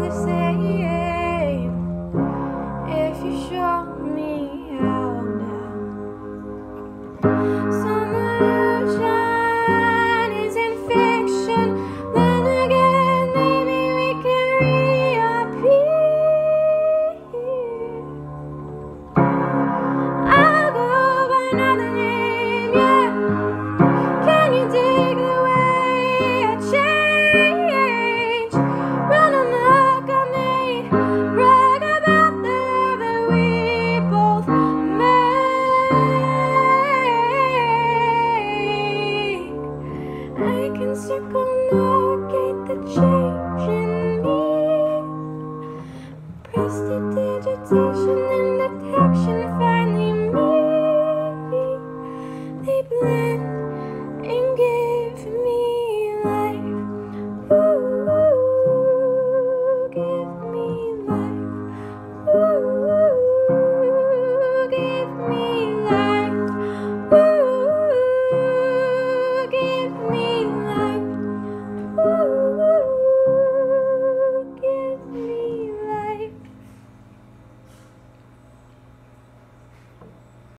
the same if you show me how now. Summer illusion is in fiction. Then again, maybe we can reappear. I'll go by another name, yeah. Can you dig the way I change? Circumnavigate the change in me. Prestidigitation and detection finally meet. They blend and give me life. Ooh, give me life. Ooh.